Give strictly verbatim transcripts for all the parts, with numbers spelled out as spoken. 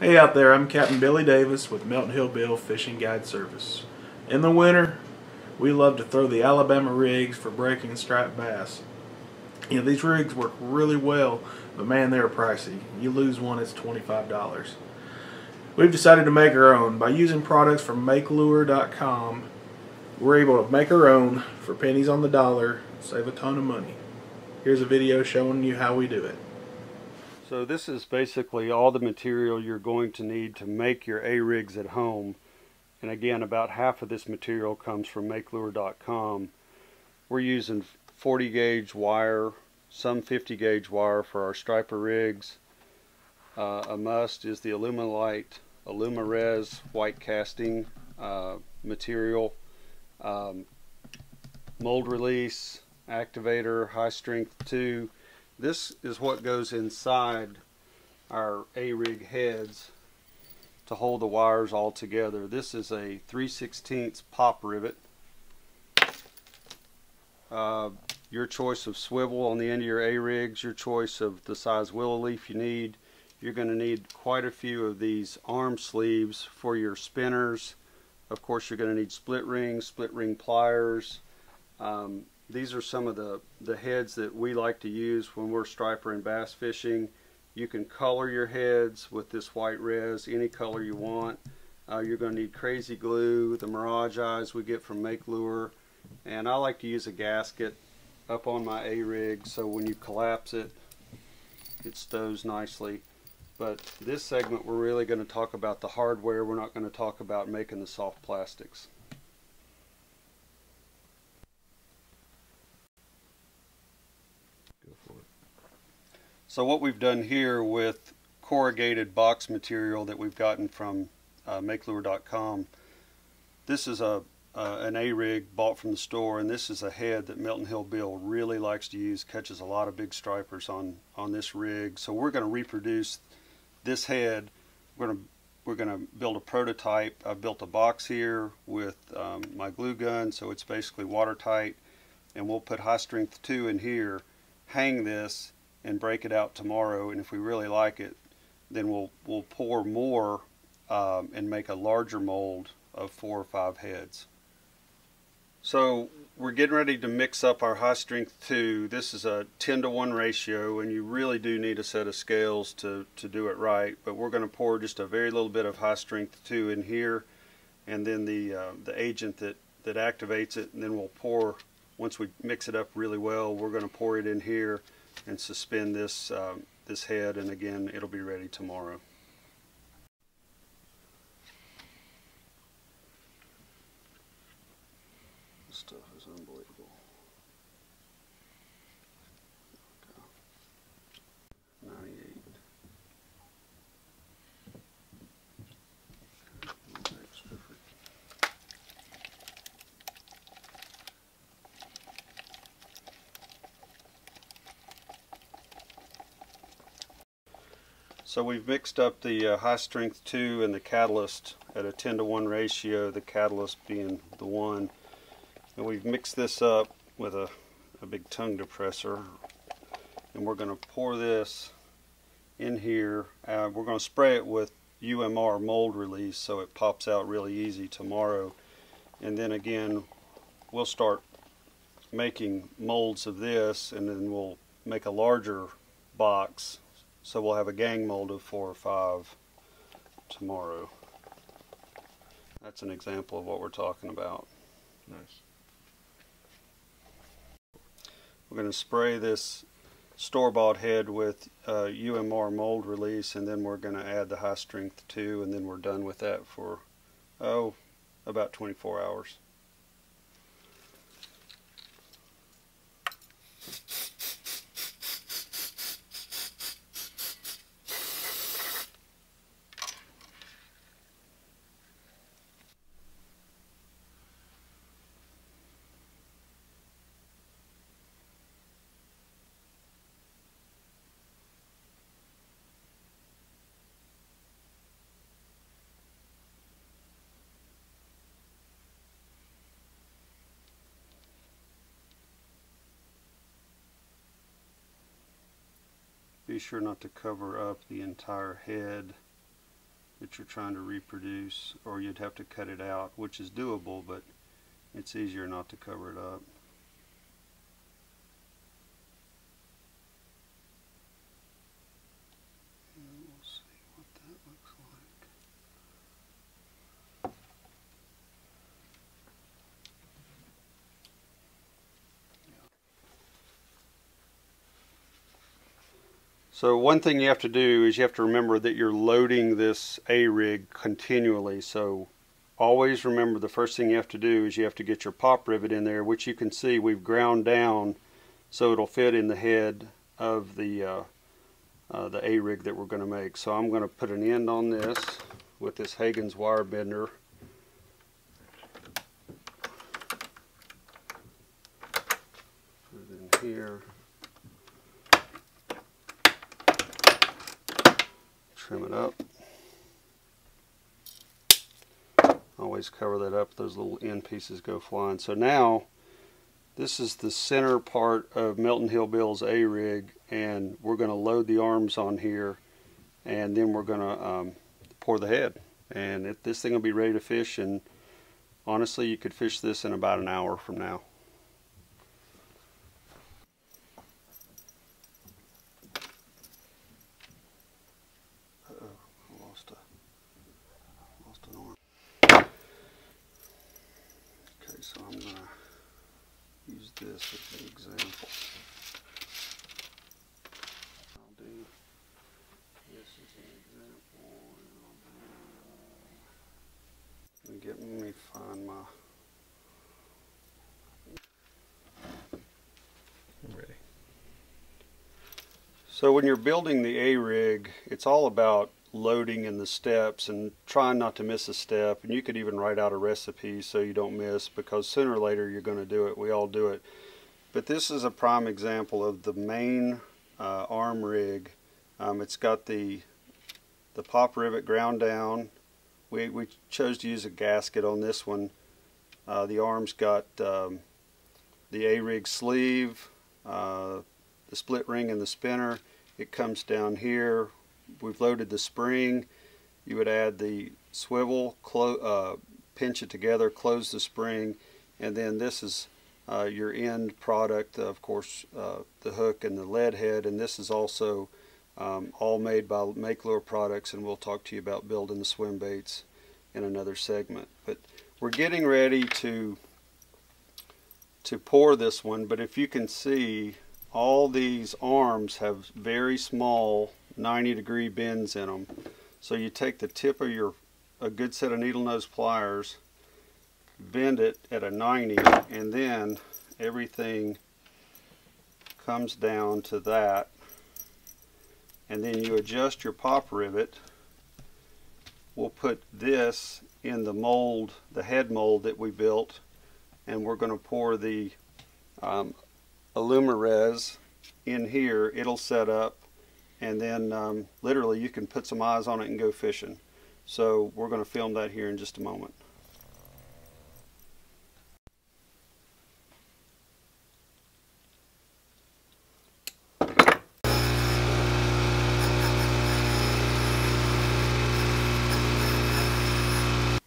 Hey out there, I'm Captain Billy Davis with Melton Hill Bill Fishing Guide Service. In the winter, we love to throw the Alabama rigs for breaking striped bass. You know, these rigs work really well, but man, they're pricey. You lose one, it's twenty-five dollars. We've decided to make our own. By using products from Make Lure dot com, we're able to make our own for pennies on the dollar, save a ton of money. Here's a video showing you how we do it. So this is basically all the material you're going to need to make your A-rigs at home. And again, about half of this material comes from Make Lure dot com. We're using forty gauge wire, some fifty gauge wire for our striper rigs. Uh, a must is the Alumilite, Alumarez white casting uh, material. Um, mold release, activator, high strength two. This is what goes inside our A-rig heads to hold the wires all together. This is a three sixteenths pop rivet. Uh, your choice of swivel on the end of your A-rigs, your choice of the size willow leaf you need. You're going to need quite a few of these arm sleeves for your spinners. Of course, you're going to need split rings, split ring pliers. Um, These are some of the, the heads that we like to use when we're striper and bass fishing. You can color your heads with this white res, any color you want. Uh, you're going to need crazy glue, the mirage eyes we get from Make Lure. And I like to use a gasket up on my A-rig so when you collapse it, it stows nicely. But this segment we're really going to talk about the hardware. We're not going to talk about making the soft plastics. So what we've done here with corrugated box material that we've gotten from uh, Make Lure dot com, this is a uh, an A-rig bought from the store, and this is a head that Melton Hill Bill really likes to use, catches a lot of big stripers on on this rig. So we're going to reproduce this head. We're going to we're going to build a prototype. I built a box here with um, my glue gun, so it's basically watertight, and we'll put high strength two in here, hang this, and break it out tomorrow. And if we really like it, then we'll we'll pour more um, and make a larger mold of four or five heads. So we're getting ready to mix up our high strength two. This is a ten to one ratio, and you really do need a set of scales to to do it right. But we're going to pour just a very little bit of high strength two in here, and then the uh, the agent that that activates it. And then we'll pour, once we mix it up really well, we're going to pour it in here and suspend this um, this head, and again it'll be ready tomorrow. This stuff is unbelievable. Okay. ninety-eight. That's perfect. So we've mixed up the uh, high strength two and the catalyst at a ten to one ratio, the catalyst being the one. And we've mixed this up with a, a big tongue depressor. And we're going to pour this in here. Uh, we're going to spray it with U M R mold release so it pops out really easy tomorrow. And then again, we'll start making molds of this, and then we'll make a larger box. So we'll have a gang mold of four or five tomorrow. That's an example of what we're talking about. Nice. We're going to spray this store-bought head with uh, U M R mold release, and then we're going to add the high strength two, and then we're done with that for, oh, about twenty-four hours. Be sure not to cover up the entire head. that you're trying to reproduce, or you'd have to cut it out, which is doable, but it's easier not to cover it up. So one thing you have to do is you have to remember that you're loading this A-rig continually. So always remember the first thing you have to do is you have to get your pop rivet in there, which you can see we've ground down so it'll fit in the head of the, uh, uh, the A-rig that we're going to make. So I'm going to put an end on this with this Hagen's wire bender. Put it in here. Trim it up. Always cover that up. Those little end pieces go flying. So now this is the center part of Melton Hill Bill's A-rig, and we're going to load the arms on here, and then we're going to um, pour the head. And it, this thing will be ready to fish, and honestly you could fish this in about an hour from now. This as an example. I'll do this as an example. Let me, get, let me find my. I'm ready. So when you're building the A-rig, it's all about loading in the steps and trying not to miss a step, and you could even write out a recipe so you don't miss, because sooner or later you're going to do it. We all do it. But this is a prime example of the main uh, arm rig. Um, it's got the the pop rivet ground down. We, we chose to use a gasket on this one. Uh, the arm's got um, the A-rig sleeve, uh, the split ring and the spinner. It comes down here. We've loaded the spring. You would add the swivel, uh, pinch it together, close the spring, and then this is uh, your end product, of course, uh, the hook and the lead head, and this is also um, all made by MakeLure products, and we'll talk to you about building the swim baits in another segment. But we're getting ready to to pour this one, but if you can see, all these arms have very small ninety degree bends in them. So you take the tip of your a good set of needle nose pliers, bend it at a ninety, and then everything comes down to that, and then you adjust your pop rivet. We'll put this in the mold, the head mold that we built, and we're going to pour the um, Alumarez in here. It'll set up, and then um, literally you can put some eyes on it and go fishing. So we're going to film that here in just a moment.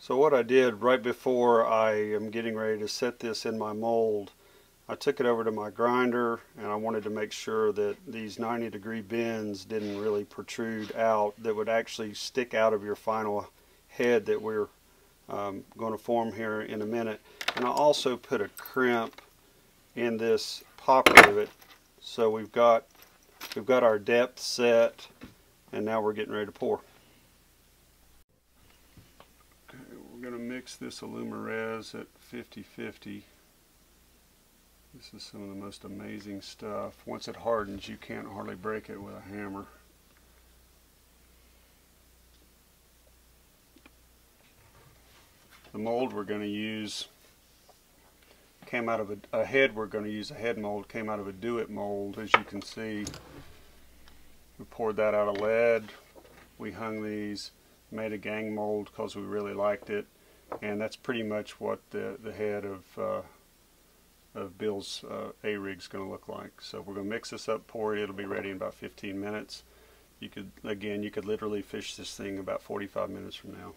So what I did right before I am getting ready to set this in my mold, I took it over to my grinder, and I wanted to make sure that these ninety degree bends didn't really protrude out, that would actually stick out of your final head that we're um, going to form here in a minute. And I also put a crimp in this pop rivet, so we've got we've got our depth set, and now we're getting ready to pour. Okay, we're going to mix this Alumarez at fifty fifty. This is some of the most amazing stuff. Once it hardens, you can't hardly break it with a hammer. The mold we're going to use came out of a, a head we're going to use, a head mold, came out of a do-it mold. As you can see, we poured that out of lead. We hung these, made a gang mold because we really liked it, and that's pretty much what the, the head of uh, of Bill's uh, A-rig is going to look like. So we're going to mix this up, pour it, it'll be ready in about fifteen minutes. you could, again, you could literally fish this thing about forty-five minutes from now.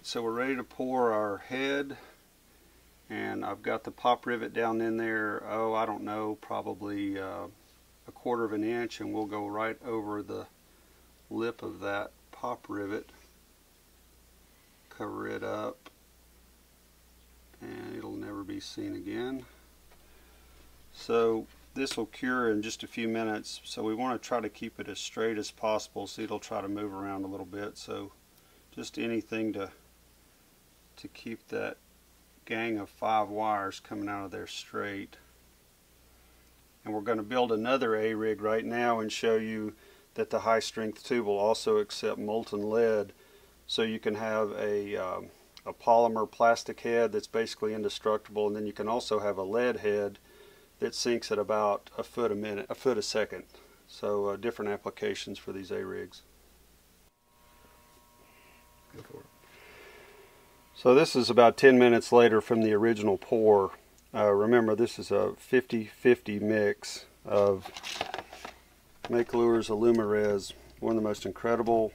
So we're ready to pour our head, and I've got the pop rivet down in there, oh I don't know, probably uh, a quarter of an inch, and we'll go right over the lip of that pop rivet, cover it up, and it'll never be seen again. So this will cure in just a few minutes, so we want to try to keep it as straight as possible, so it'll try to move around a little bit, so just anything to to keep that gang of five wires coming out of there straight. And we're going to build another A-rig right now and show you that the high strength tube will also accept molten lead, so you can have a, um, a polymer plastic head that's basically indestructible, and then you can also have a lead head that sinks at about a foot a minute, a foot a second. So uh, different applications for these A-rigs. Go for it. So this is about ten minutes later from the original pour. Uh, remember, this is a fifty fifty mix of MakeLure's Alumarez, one of the most incredible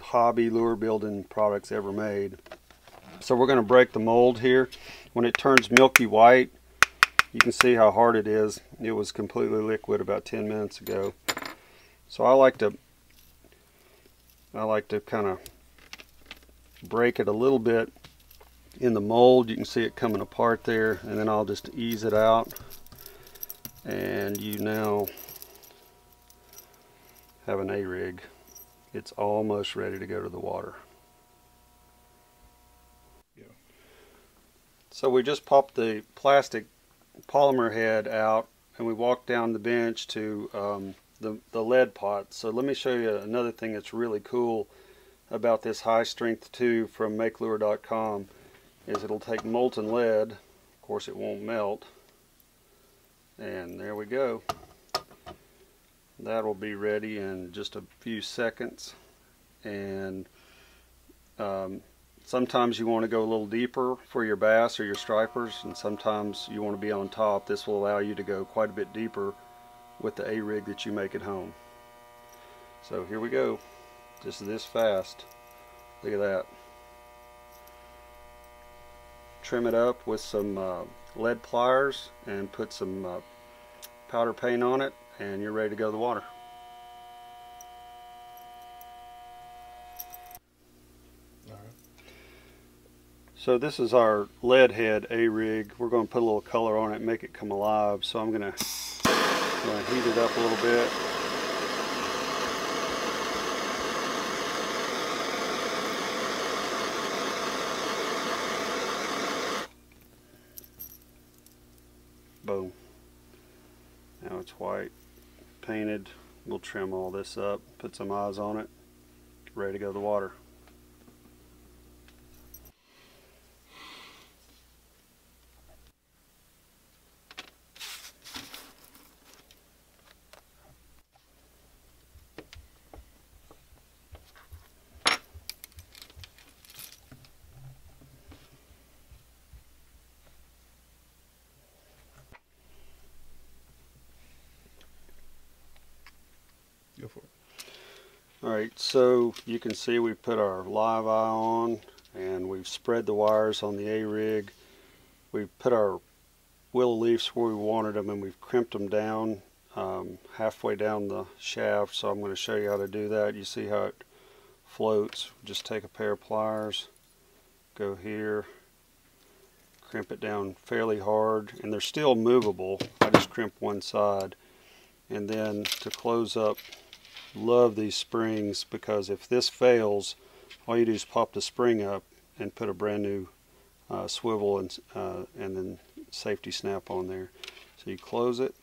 hobby lure building products ever made. So we're going to break the mold here. When it turns milky white, you can see how hard it is. It was completely liquid about ten minutes ago. So I like to, I like to kind of break it a little bit in the mold. You can see it coming apart there, and then I'll just ease it out, and you now have an A-rig. It's almost ready to go to the water. Yeah. So we just popped the plastic polymer head out, and we walked down the bench to um, the, the lead pot. So let me show you another thing that's really cool about this high strength tube from MakeLure dot com is it'll take molten lead. Of course it won't melt, and there we go, that'll be ready in just a few seconds. And um, sometimes you want to go a little deeper for your bass or your stripers, and sometimes you want to be on top. This will allow you to go quite a bit deeper with the A-rig that you make at home. So here we go. Just this fast. Look at that. Trim it up with some uh, lead pliers and put some uh, powder paint on it, and you're ready to go to the water. All right. So this is our lead head A-rig. We're going to put a little color on it and make it come alive. So I'm going to heat it up a little bit. Boom. Now it's white, painted. We'll trim all this up, put some eyes on it, ready to go to the water. Alright, so you can see we put our live eye on, and we've spread the wires on the A-rig. We've put our willow leaves where we wanted them, and we've crimped them down um, halfway down the shaft. So I'm going to show you how to do that. You see how it floats. Just take a pair of pliers, go here, crimp it down fairly hard, and they're still movable. I just crimp one side, and then to close up. Love these springs, because if this fails, all you do is pop the spring up and put a brand new uh, swivel and, uh, and then safety snap on there. So you close it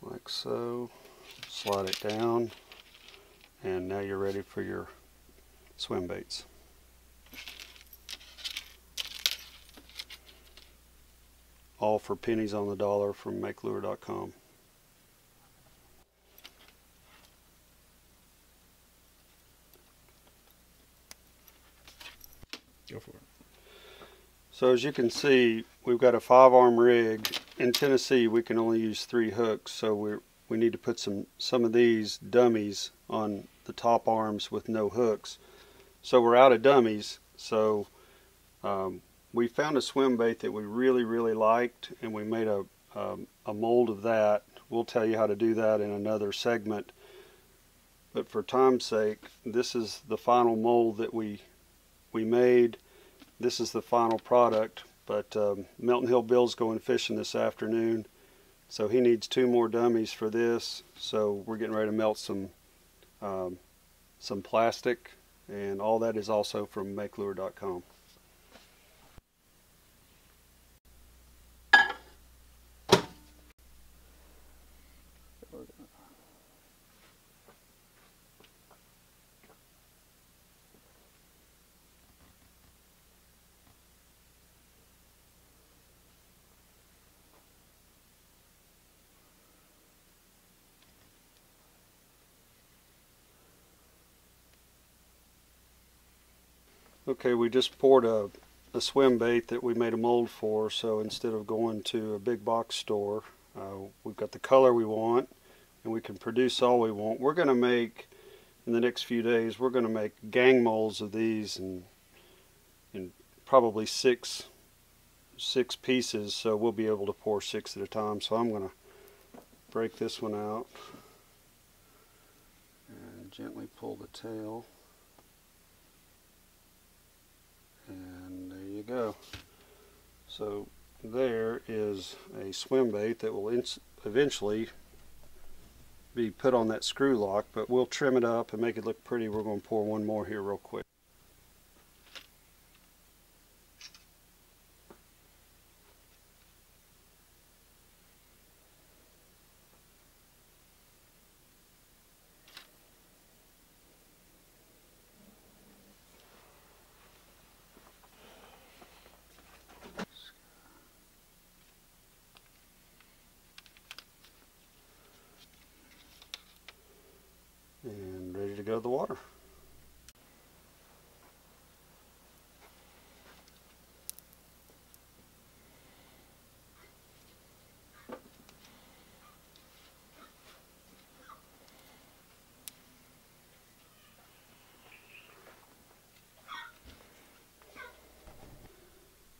like so, slide it down, and now you're ready for your swim baits. All for pennies on the dollar from MakeLure dot com. Go for it. So as you can see, we've got a five-arm rig. In Tennessee, we can only use three hooks, so we we need to put some some of these dummies on the top arms with no hooks. So we're out of dummies. So um, we found a swim bait that we really really liked, and we made a um, a mold of that. We'll tell you how to do that in another segment. But for time's sake, this is the final mold that we we made. This is the final product, but um, Melton Hill Bill's going fishing this afternoon, so he needs two more dummies for this. So we're getting ready to melt some um, some plastic, and all that is also from MakeLure dot com. Okay, we just poured a, a swim bait that we made a mold for, so instead of going to a big box store, uh, we've got the color we want, and we can produce all we want. We're going to make, in the next few days, we're going to make gang molds of these, and, and probably six, six pieces, so we'll be able to pour six at a time. So I'm going to break this one out and gently pull the tail. And there you go. So there is a swim bait that will eventually be put on that screw lock, but we'll trim it up and make it look pretty. We're going to pour one more here real quick. Go to the water.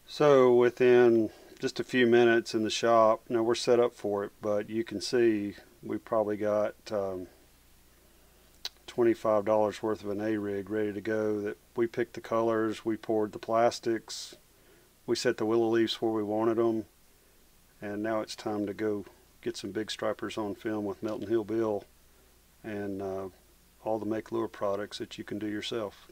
So within just a few minutes in the shop, now we're set up for it, but you can see we probably got um, twenty-five dollars worth of an A-rig ready to go. That we picked the colors, we poured the plastics, we set the willow leaves where we wanted them, and now it's time to go get some big stripers on film with Melton Hill Bill and uh, all the MakeLure products that you can do yourself.